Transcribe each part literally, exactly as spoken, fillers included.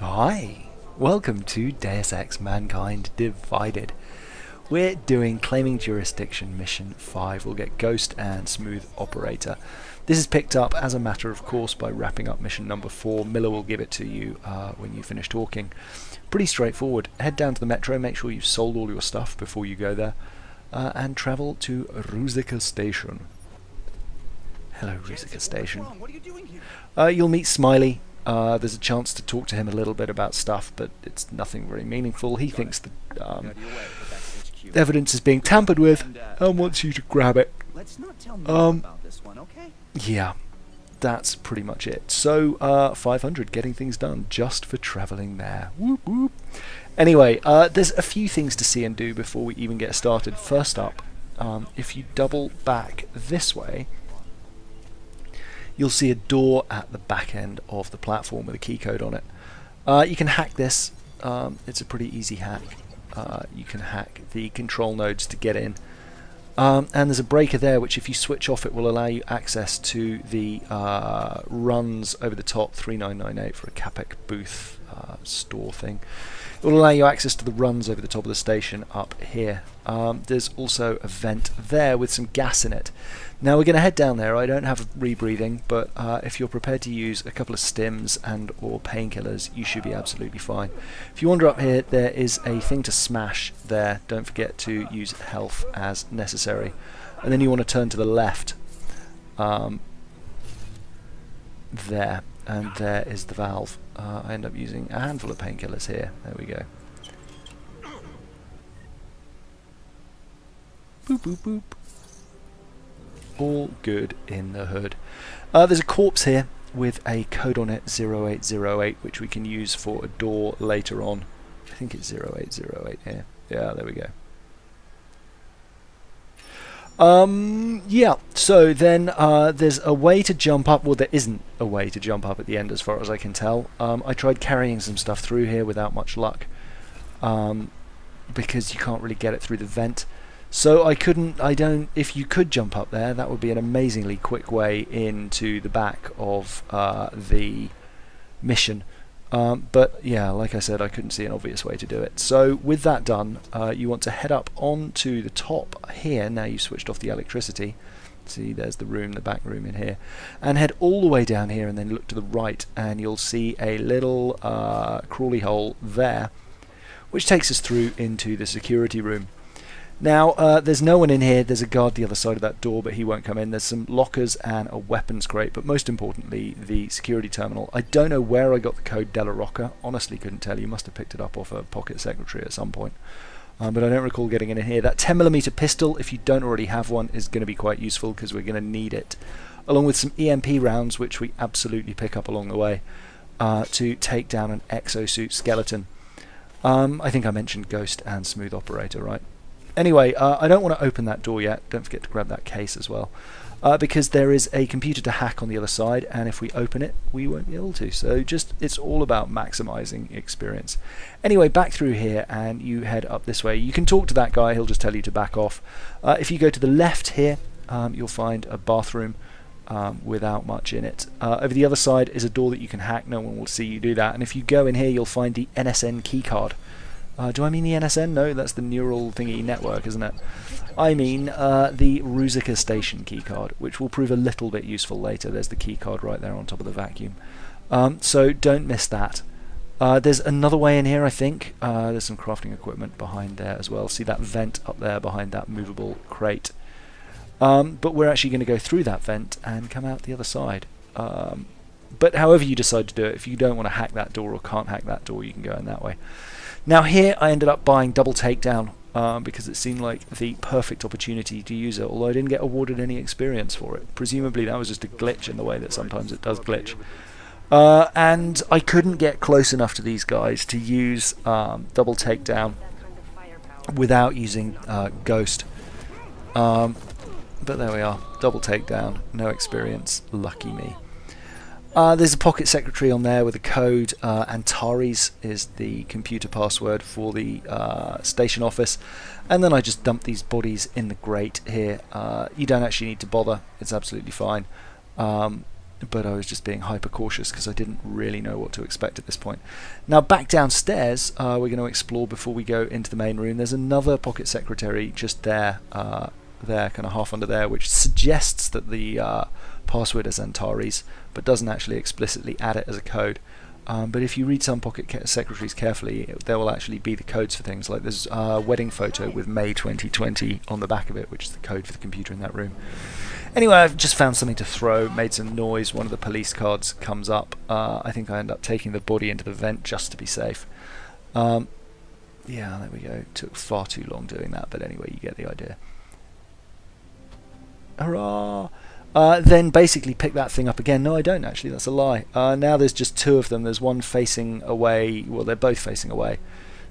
Hi! Welcome to Deus Ex: Mankind Divided. We're doing Claiming Jurisdiction Mission five. We'll get Ghost and Smooth Operator. This is picked up as a matter of course by wrapping up mission number four. Miller will give it to you uh, when you finish talking. Pretty straightforward. Head down to the metro, make sure you've sold all your stuff before you go there, uh, and travel to Ruzicka Station. Hello, Ruzicka Station. Uh, you'll meet Smiley. Uh, there's a chance to talk to him a little bit about stuff, but it's nothing very meaningful. He thinks the um, evidence is being tampered with and wants you to grab it. Um, yeah, that's pretty much it. So, uh, five hundred, getting things done just for travelling there. Whoop, whoop. Anyway, uh, there's a few things to see and do before we even get started. First up, um, if you double back this way, you'll see a door at the back end of the platform with a keycode on it. Uh, you can hack this. Um, it's a pretty easy hack. Uh, you can hack the control nodes to get in. Um, and there's a breaker there which, if you switch off, it will allow you access to the uh, runs over the top three nine nine eight for a Capek booth uh, store thing. It will allow you access to the runs over the top of the station up here. Um, there's also a vent there with some gas in it. Now we're going to head down there. I don't have rebreathing, but uh, if you're prepared to use a couple of stims and or painkillers, you should be absolutely fine. If you wander up here, there is a thing to smash there. Don't forget to use health as necessary. And then you want to turn to the left. Um, there. And there is the valve. Uh, I end up using a handful of painkillers here. There we go. Boop, boop, boop. All good in the hood. Uh, there's a corpse here with a code on it, zero eight zero eight, which we can use for a door later on. I think it's zero eight zero eight here. Yeah, there we go. Um, yeah, so then uh, there's a way to jump up. Well, there isn't a way to jump up at the end as far as I can tell. Um, I tried carrying some stuff through here without much luck, um, because you can't really get it through the vent. So I couldn't, I don't, if you could jump up there, that would be an amazingly quick way into the back of uh, the mission. Um, but yeah, like I said, I couldn't see an obvious way to do it. So with that done, uh, you want to head up onto the top here. Now you've switched off the electricity. See, there's the room, the back room in here. And head all the way down here and then look to the right and you'll see a little uh, crawly hole there, which takes us through into the security room. Now, uh, there's no one in here. There's a guard the other side of that door, but he won't come in. There's some lockers and a weapons crate, but most importantly, the security terminal. I don't know where I got the code Della Rocca. Honestly, couldn't tell you. Must have picked it up off a pocket secretary at some point, um, but I don't recall getting it in here. That ten millimeter pistol, if you don't already have one, is going to be quite useful because we're going to need it, along with some E M P rounds, which we absolutely pick up along the way uh, to take down an exosuit skeleton. Um, I think I mentioned Ghost and Smooth Operator, right? Anyway, uh, I don't want to open that door yet. Don't forget to grab that case as well, uh, because there is a computer to hack on the other side, and if we open it, we won't be able to. So just, it's all about maximizing experience. Anyway, back through here, and you head up this way. You can talk to that guy. He'll just tell you to back off. Uh, if you go to the left here, um, you'll find a bathroom um, without much in it. Uh, over the other side is a door that you can hack. No one will see you do that. And if you go in here, you'll find the N S N keycard. Uh, do I mean the N S N? No, that's the neural thingy network, isn't it? I mean uh, the Ruzicka Station keycard, which will prove a little bit useful later. There's the keycard right there on top of the vacuum. Um, so don't miss that. Uh, there's another way in here, I think. Uh, there's some crafting equipment behind there as well. See that vent up there behind that movable crate. Um, but we're actually going to go through that vent and come out the other side. Um, but however you decide to do it, if you don't want to hack that door or can't hack that door, you can go in that way. Now here I ended up buying Double Takedown um, because it seemed like the perfect opportunity to use it, although I didn't get awarded any experience for it. Presumably that was just a glitch in the way that sometimes it does glitch. Uh, and I couldn't get close enough to these guys to use um, Double Takedown without using uh, Ghost. Um, but there we are, Double Takedown, no experience, lucky me. Uh, there's a pocket secretary on there with a code. Uh, Antares is the computer password for the uh, station office. And then I just dumped these bodies in the grate here. Uh, you don't actually need to bother. It's absolutely fine. Um, but I was just being hyper cautious because I didn't really know what to expect at this point. Now back downstairs, uh, we're going to explore before we go into the main room. There's another pocket secretary just there, uh, there, kind of half under there, which suggests that the uh, password is Antari's, but doesn't actually explicitly add it as a code. Um, but if you read some pocket secretaries carefully, it, there will actually be the codes for things like this uh, wedding photo with May twenty twenty on the back of it, which is the code for the computer in that room. Anyway, I've just found something to throw, made some noise, one of the police cards comes up. Uh, I think I end up taking the body into the vent just to be safe. Um, yeah, there we go. Took far too long doing that, but anyway, you get the idea. Hurrah! Uh, then basically pick that thing up again. No, I don't actually, that's a lie. Uh, now there's just two of them. There's one facing away, well, they're both facing away.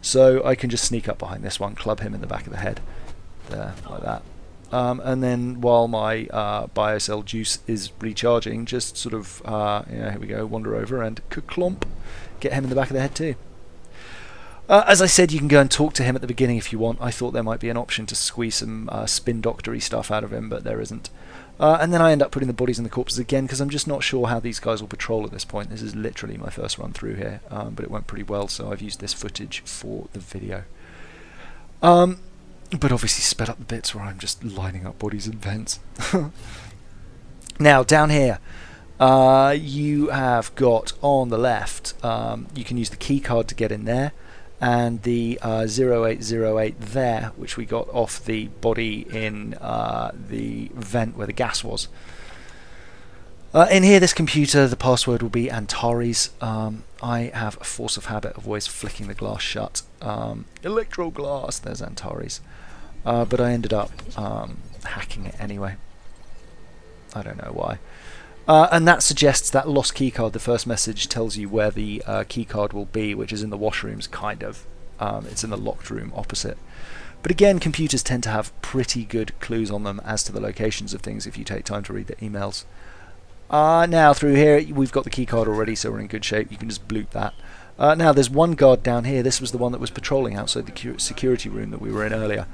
So I can just sneak up behind this one, club him in the back of the head. There, like that. Um, and then while my uh, biocell juice is recharging, just sort of, uh, yeah, here we go, wander over and clomp, get him in the back of the head too. Uh, as I said, you can go and talk to him at the beginning if you want. I thought there might be an option to squeeze some uh, spin doctory stuff out of him, but there isn't. Uh, and then I end up putting the bodies and the corpses again because I'm just not sure how these guys will patrol at this point. This is literally my first run through here, um, but it went pretty well, so I've used this footage for the video. Um... But obviously sped up the bits where I'm just lining up bodies and vents. Now down here, uh, you have got on the left, um, you can use the key card to get in there, and the uh, zero eight zero eight there, which we got off the body in uh, the vent where the gas was. Uh, in here, this computer, the password will be Antari's. Um, I have a force of habit of always flicking the glass shut. Um, electro glass, there's Antari's. Uh, but I ended up um, hacking it anyway. I don't know why. Uh, and that suggests that lost keycard, the first message tells you where the uh, keycard will be, which is in the washrooms, kind of. Um, it's in the locked room opposite. But again, computers tend to have pretty good clues on them as to the locations of things if you take time to read the emails. Uh, now through here we've got the key card already, so we're in good shape. You can just bloop that. Uh, now there's one guard down here. This was the one that was patrolling outside the security room that we were in earlier.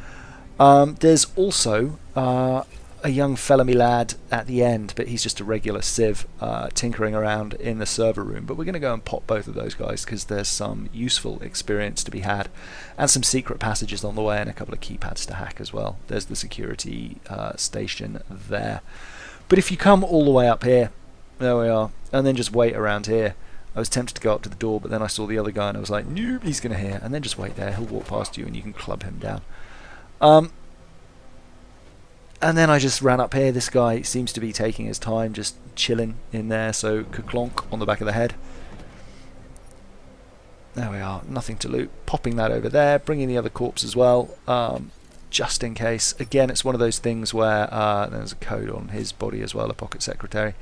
Um, there's also uh, a young felony lad at the end, but he's just a regular civ uh, tinkering around in the server room. But we're going to go and pop both of those guys because there's some useful experience to be had and some secret passages on the way and a couple of keypads to hack as well. There's the security uh, station there. But if you come all the way up here, there we are, and then just wait around here. I was tempted to go up to the door, but then I saw the other guy and I was like, nope, he's going to hear. And then just wait there, he'll walk past you and you can club him down. Um, and then I just ran up here. This guy seems to be taking his time, just chilling in there, so ka-clonk on the back of the head. There we are, nothing to loot. Popping that over there, bringing the other corpse as well. Um, just in case. Again, it's one of those things where uh, there's a code on his body as well, a pocket secretary.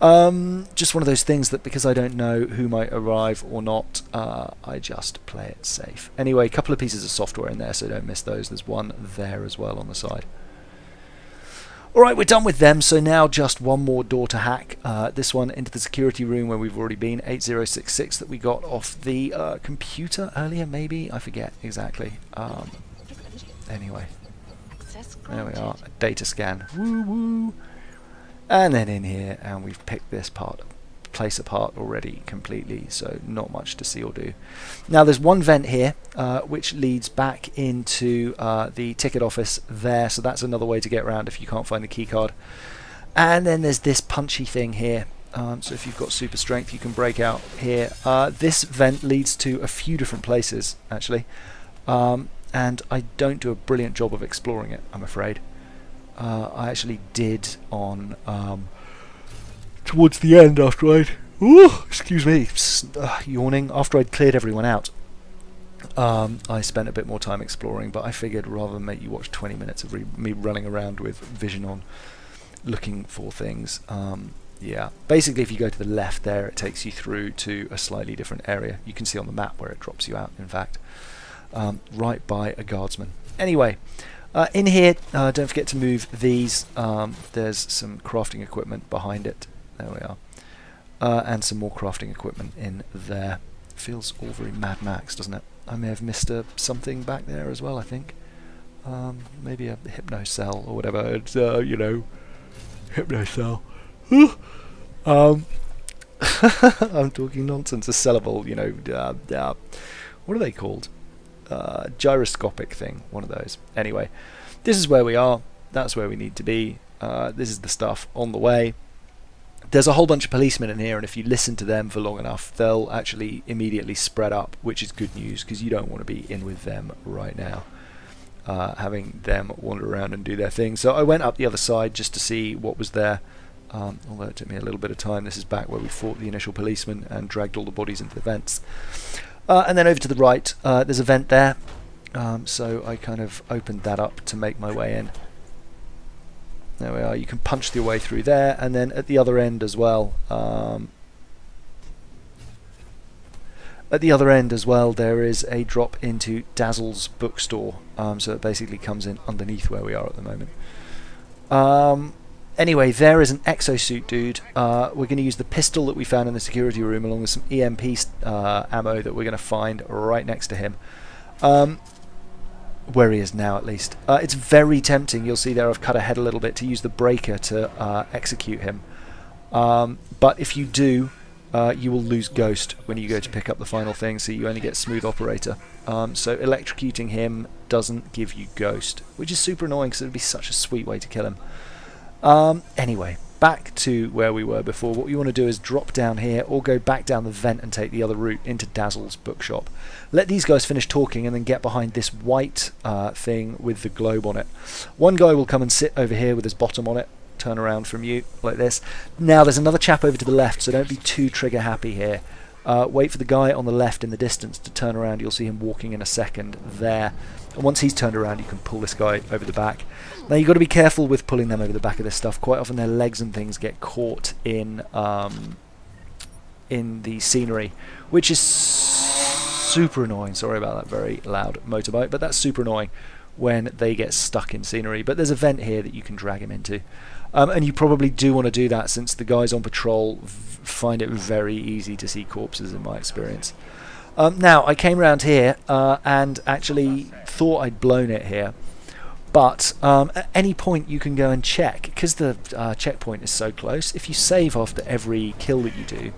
Um, just one of those things that because I don't know who might arrive or not, uh, I just play it safe. Anyway, a couple of pieces of software in there, so don't miss those. There's one there as well on the side. Alright, we're done with them, so now just one more door to hack. Uh, this one into the security room where we've already been, eight zero six six that we got off the uh, computer earlier, maybe? I forget exactly. Um, Anyway, there we are, a data scan, woo woo, and then in here, and we've picked this part, place apart already completely, so not much to see or do. Now there's one vent here, uh, which leads back into uh, the ticket office there, so that's another way to get around if you can't find the key card. And then there's this punchy thing here. Um, so if you've got super strength, you can break out here. Uh, this vent leads to a few different places, actually. Um, and I don't do a brilliant job of exploring it, I'm afraid. Uh, I actually did on, um, towards the end after I'd, ooh, excuse me, uh, yawning, after I'd cleared everyone out, um, I spent a bit more time exploring, but I figured rather than make you watch twenty minutes of re me running around with vision on, looking for things, um, yeah. Basically if you go to the left there, it takes you through to a slightly different area. You can see on the map where it drops you out, in fact. Um, right by a guardsman. Anyway, uh, in here, uh, don't forget to move these. Um, there's some crafting equipment behind it. There we are. Uh, and some more crafting equipment in there. Feels all very Mad Max, doesn't it? I may have missed a something back there as well, I think. Um, maybe a hypno cell or whatever. It's, uh, you know, hypno cell. Um, I'm talking nonsense. A sellable, you know, uh, uh, what are they called? Uh, gyroscopic thing, one of those. Anyway, this is where we are. That's where we need to be. Uh, this is the stuff on the way. There's a whole bunch of policemen in here, and if you listen to them for long enough, they'll actually immediately spread up, which is good news, because you don't want to be in with them right now, uh, having them wander around and do their thing. So I went up the other side just to see what was there, um, although it took me a little bit of time. This is back where we fought the initial policeman and dragged all the bodies into the vents. Uh, and then over to the right, uh, there's a vent there, um, so I kind of opened that up to make my way in. There we are. You can punch your way through there, and then at the other end as well. Um, at the other end as well, there is a drop into Dazzle's bookstore. Um, so it basically comes in underneath where we are at the moment. Um, anyway, there is an exosuit dude. Uh, we're going to use the pistol that we found in the security room, along with some E M P uh, ammo that we're going to find right next to him. Um, where he is now, at least. Uh, it's very tempting, you'll see there I've cut ahead a little bit, to use the breaker to uh, execute him. Um, but if you do, uh, you will lose Ghost when you go to pick up the final thing, so you only get Smooth Operator. Um, so electrocuting him doesn't give you Ghost, which is super annoying because it would be such a sweet way to kill him. Um, anyway, back to where we were before. What you want to do is drop down here or go back down the vent and take the other route into Dazzle's bookshop. Let these guys finish talking and then get behind this white uh, thing with the globe on it. One guy will come and sit over here with his bottom on it, turn around from you like this. Now there's another chap over to the left, so don't be too trigger happy here. Uh, wait for the guy on the left in the distance to turn around. You'll see him walking in a second there. And once he's turned around, you can pull this guy over the back. Now you've got to be careful with pulling them over the back of this stuff. Quite often their legs and things get caught in um, in the scenery, which is super annoying. Sorry about that very loud motorbike, but that's super annoying when they get stuck in scenery. But there's a vent here that you can drag him into. Um, and you probably do want to do that, since the guys on patrol v find it very easy to see corpses, in my experience. Um, now, I came round here uh, and actually thought I'd blown it here. But um, at any point you can go and check, because the uh, checkpoint is so close. If you save after every kill that you do,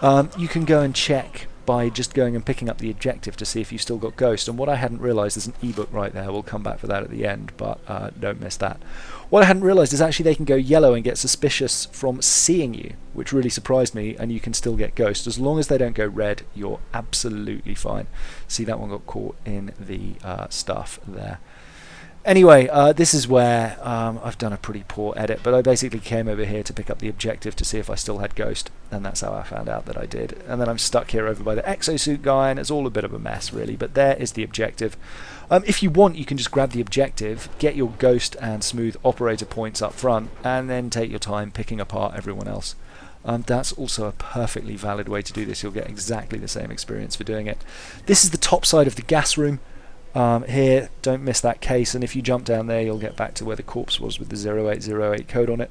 um, you can go and check by just going and picking up the objective to see if you've still got Ghost. And what I hadn't realised is an ebook right there. We'll come back for that at the end, but uh, don't miss that. What I hadn't realised is actually they can go yellow and get suspicious from seeing you, which really surprised me, and you can still get Ghost. As long as they don't go red, you're absolutely fine. See, that one got caught in the uh, stuff there. Anyway, uh, this is where um, I've done a pretty poor edit, but I basically came over here to pick up the objective to see if I still had Ghost, and that's how I found out that I did. And then I'm stuck here over by the exosuit guy, and it's all a bit of a mess, really, but there is the objective. Um, if you want, you can just grab the objective, get your Ghost and Smooth Operator points up front, and then take your time picking apart everyone else. Um, that's also a perfectly valid way to do this. You'll get exactly the same experience for doing it. This is the top side of the gas room. Um, here, don't miss that case, and if you jump down there you'll get back to where the corpse was with the zero eight zero eight code on it.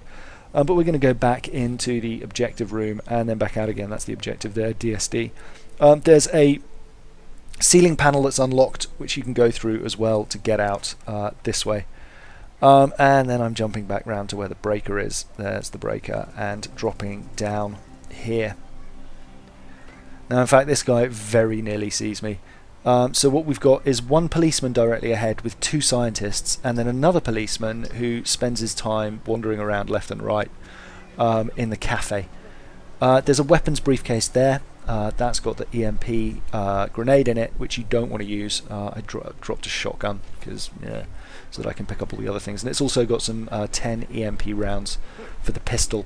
Um, but we're going to go back into the objective room and then back out again. That's the objective there, D S D. Um, there's a ceiling panel that's unlocked, which you can go through as well to get out uh, this way. Um, and then I'm jumping back round to where the breaker is. There's the breaker, and dropping down here. Now, in fact, this guy very nearly sees me. Um, so what we've got is one policeman directly ahead with two scientists, and then another policeman who spends his time wandering around left and right um, in the cafe. Uh, there's a weapons briefcase there. Uh, that's got the E M P uh, grenade in it, which you don't want to use. Uh, I dro dropped a shotgun because yeah, so that I can pick up all the other things. And it's also got some uh, ten E M P rounds for the pistol.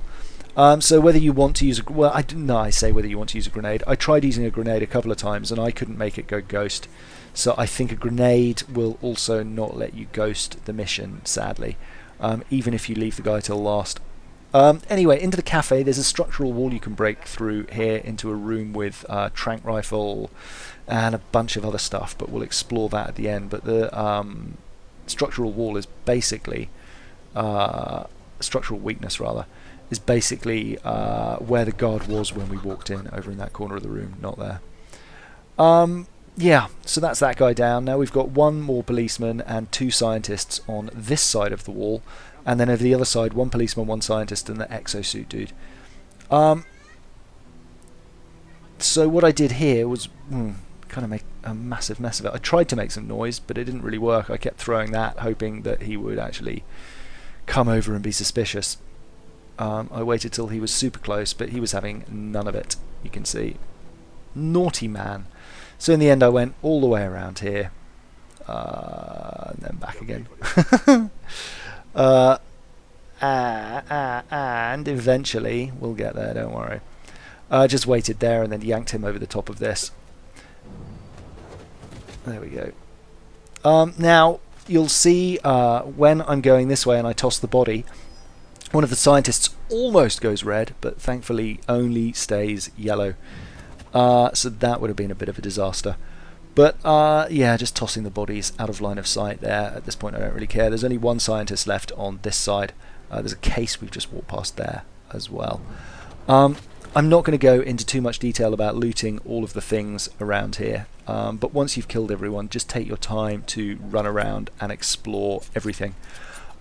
Um, so whether you want to use a... well, I didn't no, I say whether you want to use a grenade. I tried using a grenade a couple of times and I couldn't make it go Ghost. So I think a grenade will also not let you Ghost the mission, sadly. Um, even if you leave the guy till last. Um, anyway, into the cafe. There's a structural wall you can break through here into a room with a uh, tranq rifle and a bunch of other stuff. But we'll explore that at the end. But the um, structural wall is basically... Uh, structural weakness, rather. Is basically uh, where the guard was when we walked in, over in that corner of the room, not there. Um, yeah, so that's that guy down. Now we've got one more policeman and two scientists on this side of the wall, and then over the other side, one policeman, one scientist, and the exosuit dude. Um, so what I did here was mm, kind of make a massive mess of it. I tried to make some noise, but it didn't really work. I kept throwing that, hoping that he would actually come over and be suspicious. Um, I waited till he was super close, but he was having none of it, you can see. Naughty man. So in the end I went all the way around here, uh, and then back again. uh, and eventually, we'll get there, don't worry. I uh, just waited there and then yanked him over the top of this. There we go. Um, now, you'll see uh, when I'm going this way and I toss the body, one of the scientists almost goes red, but thankfully only stays yellow. Uh, so that would have been a bit of a disaster. But uh, yeah, just tossing the bodies out of line of sight there. At this point, I don't really care. There's only one scientist left on this side. Uh, there's a case we've just walked past there as well. Um, I'm not going to go into too much detail about looting all of the things around here, um, but once you've killed everyone, just take your time to run around and explore everything.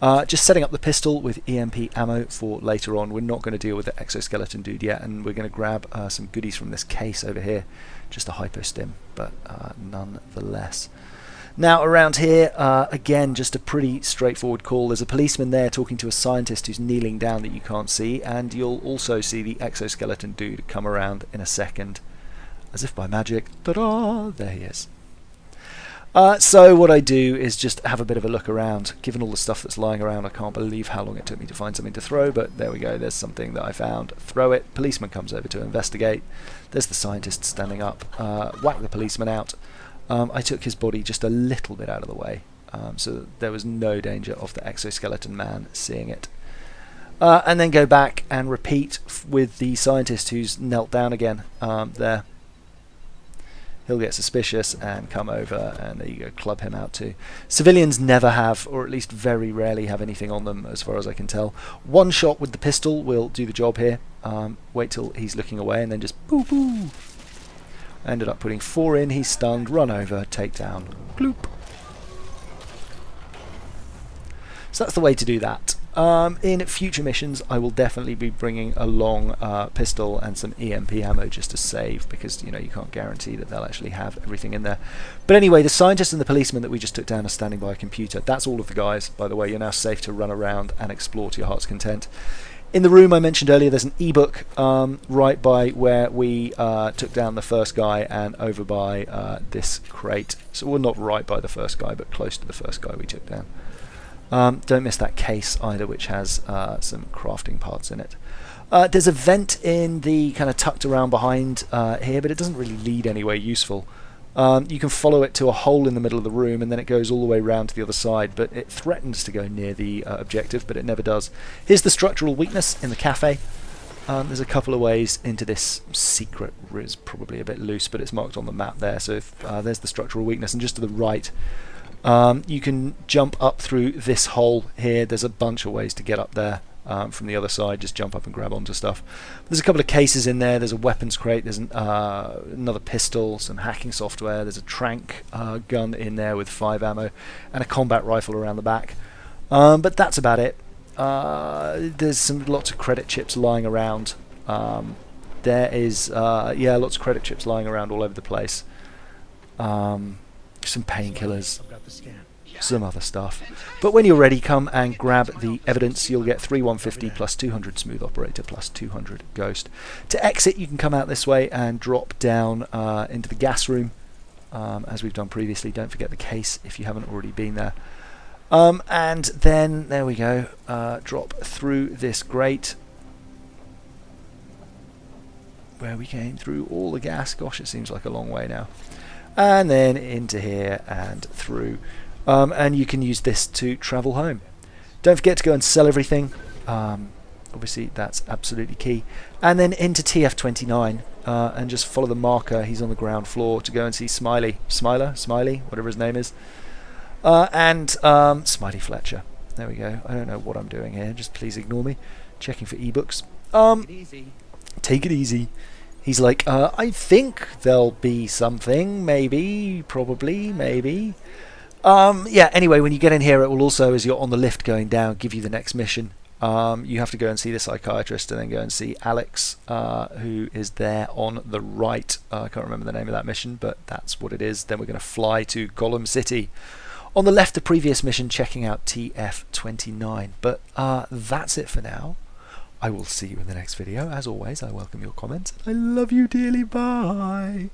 Uh, just setting up the pistol with E M P ammo for later on. We're not going to deal with the exoskeleton dude yet, and we're going to grab uh, some goodies from this case over here. Just a hypostim, but uh, nonetheless. Now around here, uh, again, just a pretty straightforward call. There's a policeman there talking to a scientist who's kneeling down that you can't see, and you'll also see the exoskeleton dude come around in a second. As if by magic, ta-da, there he is. Uh, so what I do is just have a bit of a look around. Given all the stuff that's lying around, I can't believe how long it took me to find something to throw, but there we go, there's something that I found. Throw it, policeman comes over to investigate. There's the scientist standing up, uh, whack the policeman out. Um, I took his body just a little bit out of the way, um, so that there was no danger of the exoskeleton man seeing it. Uh, and then go back and repeat f with the scientist who's knelt down again um, there. He'll get suspicious and come over, and there you go, club him out too. Civilians never have, or at least very rarely have anything on them as far as I can tell. One shot with the pistol will do the job here. Um, wait till he's looking away and then just boo boo. Ended up putting four in, he's stunned, run over, take down, gloop. So that's the way to do that. Um, in future missions I will definitely be bringing along uh, pistol and some E M P ammo just to save, because you know you can't guarantee that they'll actually have everything in there. But anyway, the scientist and the policeman that we just took down are standing by a computer. That's all of the guys, by the way. You're now safe to run around and explore to your heart's content. In the room I mentioned earlier there's an ebook um, right by where we uh, took down the first guy and over by uh, this crate. So we're not right by the first guy, but close to the first guy we took down. Um, don't miss that case either, which has uh, some crafting parts in it. Uh, there's a vent in the kind of tucked around behind uh, here, but it doesn't really lead anywhere useful. Um, you can follow it to a hole in the middle of the room, and then it goes all the way round to the other side, but it threatens to go near the uh, objective, but it never does. Here's the structural weakness in the cafe. Um, there's a couple of ways into this secret. It's probably a bit loose, but it's marked on the map there, so if, uh, there's the structural weakness, and just to the right Um, you can jump up through this hole here. There's a bunch of ways to get up there um, from the other side. Just jump up and grab onto stuff. There's a couple of cases in there. There's a weapons crate. There's an, uh, another pistol, some hacking software. There's a trank uh, gun in there with five ammo and a combat rifle around the back. Um, but that's about it. Uh, there's some lots of credit chips lying around. Um, there is uh, yeah, lots of credit chips lying around all over the place. Um, some painkillers, some other stuff. But when you're ready, come and grab the evidence. You'll get three one fifty plus two hundred smooth operator plus two hundred ghost. To exit, you can come out this way and drop down uh, into the gas room, um, as we've done previously. Don't forget the case if you haven't already been there. Um, and then, there we go, uh, drop through this grate where we came through all the gas. Gosh, it seems like a long way now. And then into here and through. Um, and you can use this to travel home. Don't forget to go and sell everything. Um, obviously, that's absolutely key. And then into T F twenty-nine uh, and just follow the marker. He's on the ground floor to go and see Smiley. Smiler? Smiley? Whatever his name is. Uh, and um, Smiley Fletcher. There we go. I don't know what I'm doing here. Just please ignore me. Checking for ebooks. Um, take it easy. Take it easy. He's like, uh, I think there'll be something, maybe, probably, maybe. Um, yeah, anyway, when you get in here, it will also, as you're on the lift going down, give you the next mission. Um, you have to go and see the psychiatrist and then go and see Alex, uh, who is there on the right. Uh, I can't remember the name of that mission, but that's what it is. Then we're going to fly to Gollum City. On the left, the previous mission, checking out T F twenty-nine. But uh, that's it for now. I will see you in the next video. As always, I welcome your comments. I love you dearly. Bye.